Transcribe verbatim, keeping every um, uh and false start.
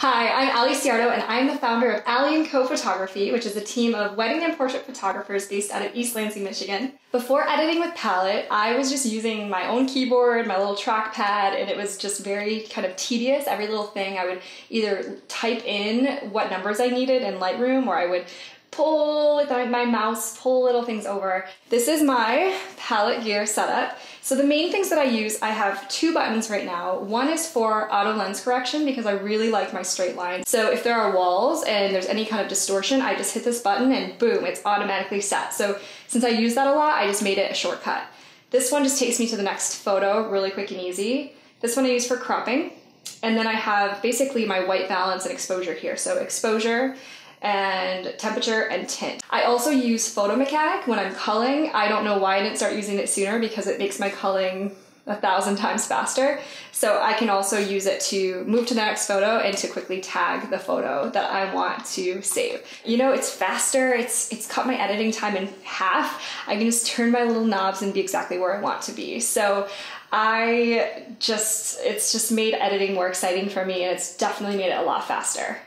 Hi, I'm Allie Ciardo, and I'm the founder of Allie and Co Photography, which is a team of wedding and portrait photographers based out of East Lansing, Michigan. Before editing with Palette, I was just using my own keyboard, my little trackpad, and it was just very kind of tedious. Every little thing I would either type in what numbers I needed in Lightroom, or I would pull with my mouse, pull little things over. This is my Palette Gear setup. So the main things that I use, I have two buttons right now. One is for auto lens correction because I really like my straight line. So if there are walls and there's any kind of distortion, I just hit this button and boom, it's automatically set. So since I use that a lot, I just made it a shortcut. This one just takes me to the next photo really quick and easy. This one I use for cropping. And then I have basically my white balance and exposure here. So exposure, and temperature and tint. I also use Photo Mechanic when I'm culling. I don't know why I didn't start using it sooner because it makes my culling a thousand times faster. So I can also use it to move to the next photo and to quickly tag the photo that I want to save. You know, it's faster, it's, it's cut my editing time in half. I can just turn my little knobs and be exactly where I want to be. So I just, it's just made editing more exciting for me, and it's definitely made it a lot faster.